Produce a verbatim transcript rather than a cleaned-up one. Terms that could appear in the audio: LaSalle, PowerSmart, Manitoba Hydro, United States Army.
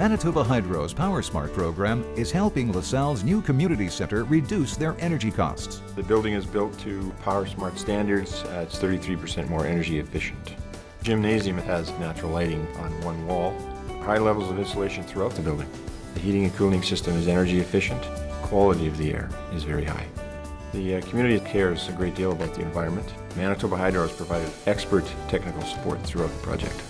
Manitoba Hydro's PowerSmart program is helping LaSalle's new community center reduce their energy costs. The building is built to PowerSmart standards. Uh, it's thirty-three percent more energy efficient. Gymnasium has natural lighting on one wall. High levels of insulation throughout the building. The heating and cooling system is energy efficient. Quality of the air is very high. The uh, community cares a great deal about the environment. Manitoba Hydro has provided expert technical support throughout the project.